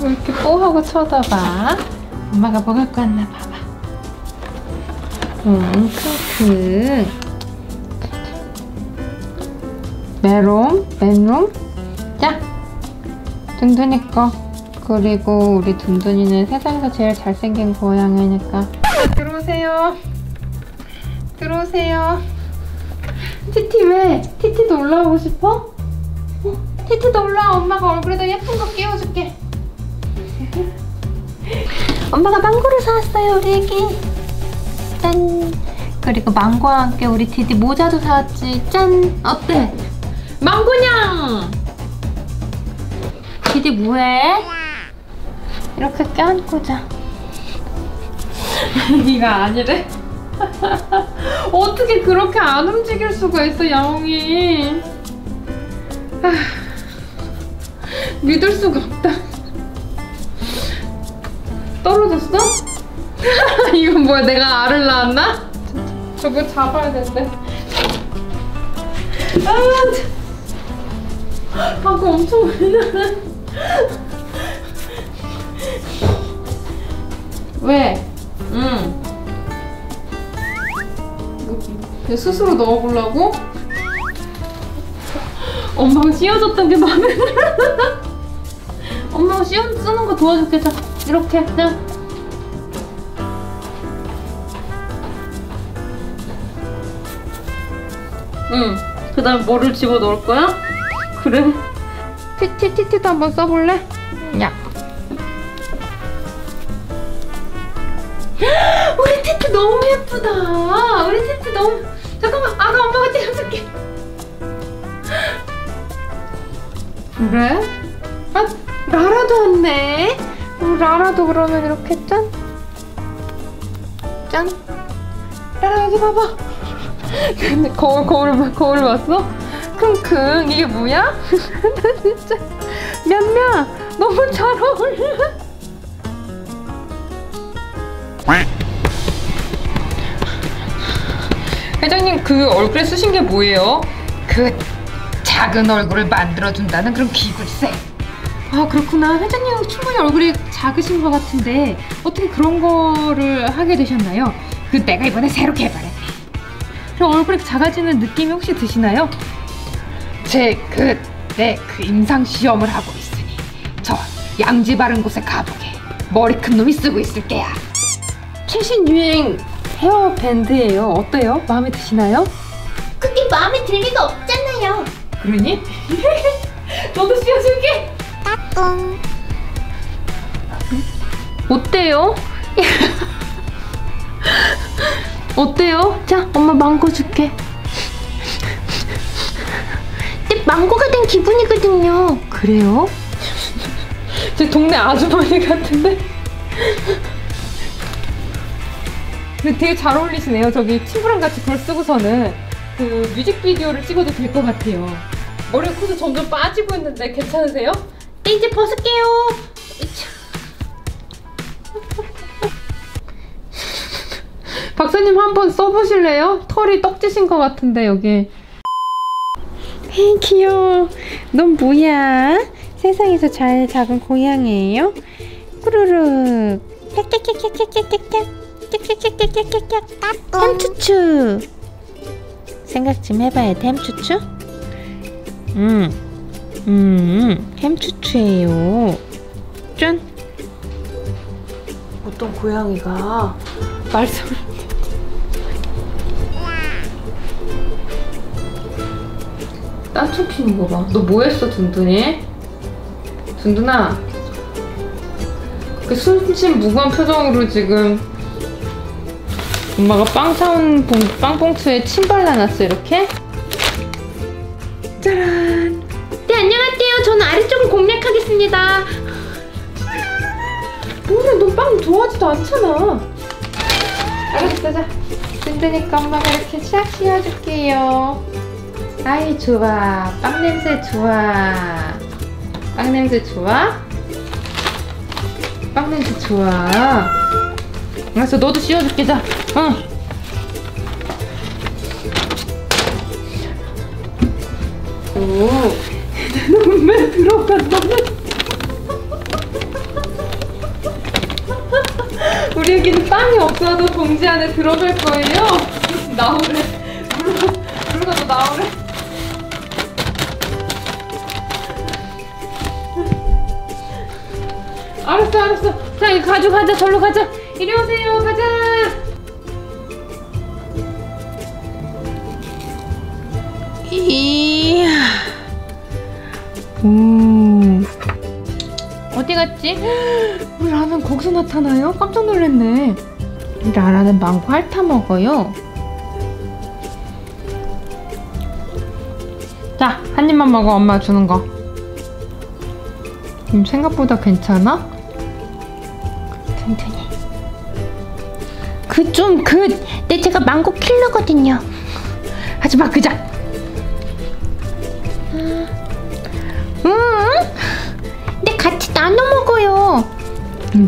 왜 이렇게 뽀하고 쳐다봐? 엄마가 뭐 갖고 왔나 봐봐. 핑크. 메롱, 메롱. 자, 둔둔이 거. 그리고 우리 둔둔이는 세상에서 제일 잘생긴 고양이니까. 들어오세요. 들어오세요. 티티 왜? 티티도 올라오고 싶어? 티티도 올라와. 엄마가 얼굴에다 예쁜 거 끼워줄게. 엄마가 망고를 사왔어요, 우리 애기. 짠. 그리고 망고와 함께 우리 디디 모자도 사왔지. 짠. 어때? 망고냥. 디디 뭐해? 이렇게 껴안고 자. 애기가 아니래? 어떻게 그렇게 안 움직일 수가 있어, 야옹이. 믿을 수가 없다. 떨어졌어? 이건 뭐야? 내가 알을 낳았나? 저거 잡아야 된대. 아, 방금 엄청 많이 나네. 왜? 응. 얘 스스로 넣어보려고? 엄마가 씌워줬던 게 마음에 들어. 엄마가 쓰는 거 도와줄게. 자, 이렇게 그냥. 응. 그 다음에 뭐를 집어넣을 거야? 그래. 티티도 한번 써볼래? 야. 우리 티티 너무 예쁘다. 우리 티티 너무. 잠깐만. 아가 엄마가 찍어줄게. 그래? 아, 라라도 왔네. 라라도 그러면 이렇게 짠. 짠. 라라 여기 봐봐. 근데 거울 봤어? 킁킁. 이게 뭐야? 나 진짜 냠냠 너무 잘 어울려. 회장님, 그 얼굴에 쓰신 게 뭐예요? 그 작은 얼굴을 만들어준다는 그런 기술세. 아, 그렇구나. 회장님 충분히 얼굴이 작으신 것 같은데 어떻게 그런 거를 하게 되셨나요? 그 내가 이번에 새로 개발해. 그럼 얼굴이 작아지는 느낌이 혹시 드시나요? 네, 그 임상시험을 하고 있으니 저 양지 바른 곳에 가보게. 머리 큰 놈이 쓰고 있을게야. 최신 유행 헤어 밴드예요. 어때요? 마음에 드시나요? 그게 마음에 들 리가 없잖아요. 그러니? 저도 씌워줄게. 따꿍. 어때요? 어때요? 자, 엄마 망고 줄게. 근데 망고가 된 기분이거든요. 그래요? 제 동네 아주머니 같은데? 근데 되게 잘 어울리시네요. 저기 친구랑 같이 그걸 쓰고서는 그 뮤직비디오를 찍어도 될 것 같아요. 머리가 커서 점점 빠지고 있는데 괜찮으세요? 네, 이제 벗을게요. 박사님 한번 써보실래요? 털이 떡지신 것 같은데 여기. 헤이, 귀여워. 넌 뭐야? 세상에서 제일 작은 고양이에요? 꾸르륵. 햄츄츄. 생각 좀 해봐야 돼. 햄츄츄? 햄츄츄예요. 짠. 어떤 고양이가 말썽을 딴청 피는 거 봐. 너 뭐 했어, 둔둔이? 둔둔아, 그 순진 무관 표정으로 지금 엄마가 빵 사온 빵봉투에 침 발라놨어, 이렇게? 짜란! 네, 안녕하세요. 저는 아래쪽을 공략하겠습니다. 뭐야, 너 빵 좋아하지도 않잖아. 알았어, 자. 든드니까 엄마가 이렇게 샥 씌워줄게요. 아이, 좋아. 빵 냄새 좋아. 빵 냄새 좋아? 빵 냄새 좋아. 알았어, 너도 씌워줄게. 자, 응. 오. 너는 왜 들어가? 너는. 드래기는 빵이 없어도 봉지 안에 들어갈 거예요. 나오래. 물가 너 나오래. 알았어 알았어. 자 이거 가져가자. 절로 가자. 이리 오세요. 가자. 이야. 어디 갔지? 우리 라라는 거기서 나타나요? 깜짝 놀랐네. 우리 라라는 망고 핥아 먹어요. 자, 한 입만 먹어. 엄마 주는 거. 생각보다 괜찮아? 천천히. 근데 제가 망고 킬러거든요. 하지마, 그자. 근데 같이 나눠 먹어요.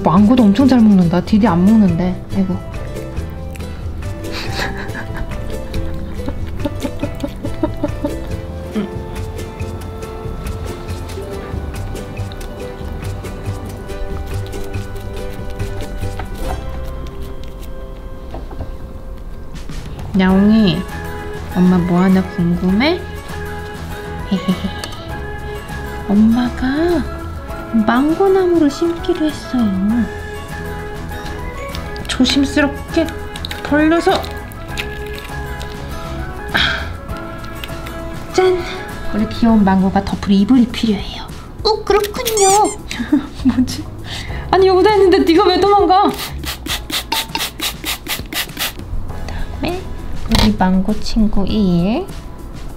망고도 엄청 잘 먹는다. 디디 안 먹는데. 아이고. 야옹이, 엄마 뭐 하나 궁금해? 엄마가 망고나무를 심기로 했어요. 조심스럽게 벌려서 짠! 우리 귀여운 망고가 덮을 이불이 필요해요. 오, 그렇군요. 뭐지? 아니 여기다 했는데 네가 왜 도망가? 우리 망고친구 1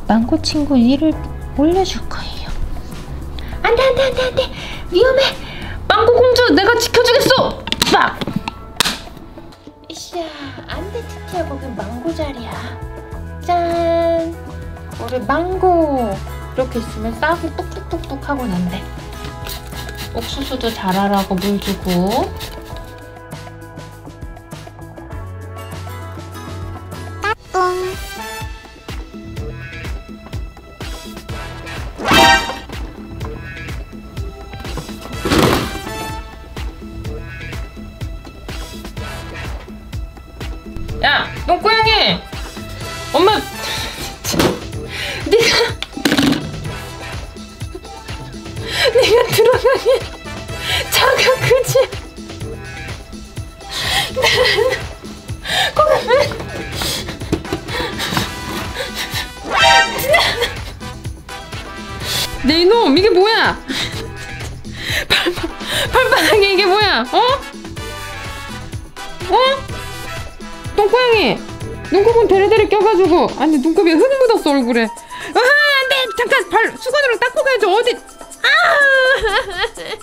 망고친구 2를 올려줄 거예요. 안돼 안돼 안돼 안돼 위험해. 망고공주 내가 지켜주겠어. 빡. 이씨야 안돼. 티티야 거기 망고 자리야. 짠 우리 망고 이렇게 있으면 싹이 뚝뚝뚝뚝 하고 난대. 옥수수도 자라라고 물 주고. 야, 똥고양이! 엄마! 네가 들어가니 자가 그지? 고객님! 네 이놈! 이게 뭐야? 발바닥에 이게 뭐야? 어? 어? 똥고양이! 눈곱은 데레데레 껴가지고 아니 눈곱이 흙 묻었어 얼굴에. 아 안돼! 잠깐 발 수건으로 닦고 가야지. 어디? 아!